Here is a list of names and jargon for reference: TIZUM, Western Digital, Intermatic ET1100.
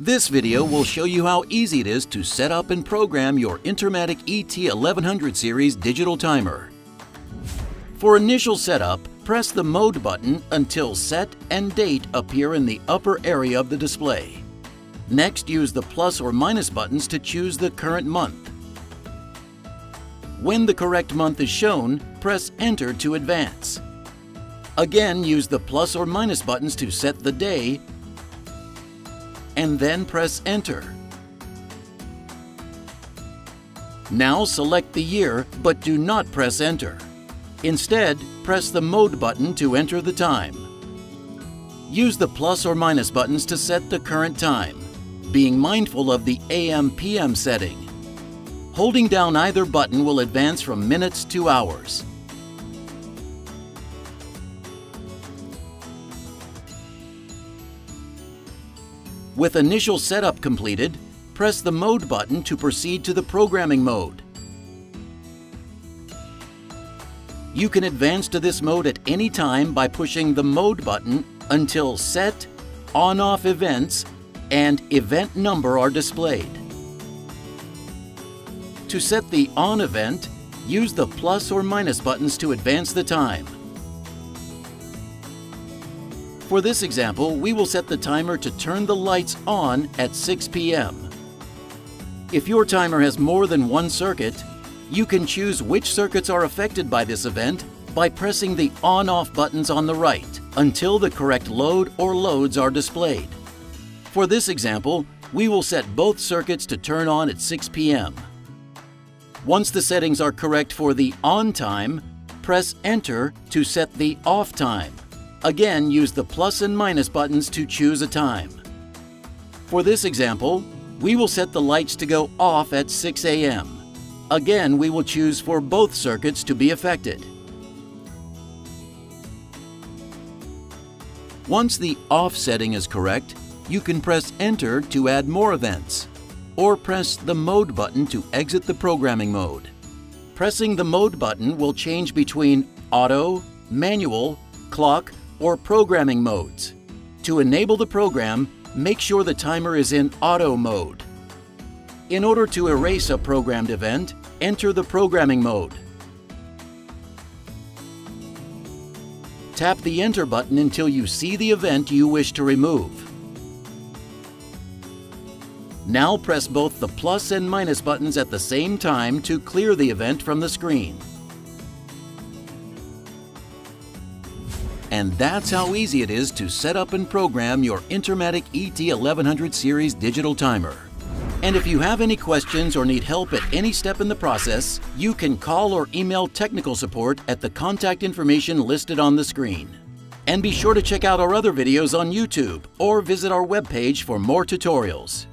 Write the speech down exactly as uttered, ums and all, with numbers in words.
This video will show you how easy it is to set up and program your Intermatic E T eleven hundred series digital timer. For initial setup, press the Mode button until Set and Date appear in the upper area of the display. Next, use the plus or minus buttons to choose the current month. When the correct month is shown, press Enter to advance. Again, use the plus or minus buttons to set the day, and then press Enter. Now select the year, but do not press Enter. Instead, press the Mode button to enter the time. Use the plus or minus buttons to set the current time, being mindful of the A M P M setting. Holding down either button will advance from minutes to hours. With initial setup completed, press the Mode button to proceed to the programming mode. You can advance to this mode at any time by pushing the Mode button until Set, On-Off Events, and Event Number are displayed. To set the On event, use the plus or minus buttons to advance the time. For this example, we will set the timer to turn the lights on at six P M If your timer has more than one circuit, you can choose which circuits are affected by this event by pressing the on-off buttons on the right until the correct load or loads are displayed. For this example, we will set both circuits to turn on at six P M Once the settings are correct for the on time, press Enter to set the off time. Again, use the plus and minus buttons to choose a time. For this example, we will set the lights to go off at six A M Again, we will choose for both circuits to be affected. Once the off setting is correct, you can press Enter to add more events, or press the Mode button to exit the programming mode. Pressing the Mode button will change between Auto, Manual, Clock, or programming modes. To enable the program, make sure the timer is in auto mode. In order to erase a programmed event, enter the programming mode. Tap the Enter button until you see the event you wish to remove. Now press both the plus and minus buttons at the same time to clear the event from the screen. And that's how easy it is to set up and program your Intermatic E T eleven hundred series digital timer. And if you have any questions or need help at any step in the process, you can call or email technical support at the contact information listed on the screen. And be sure to check out our other videos on YouTube or visit our webpage for more tutorials.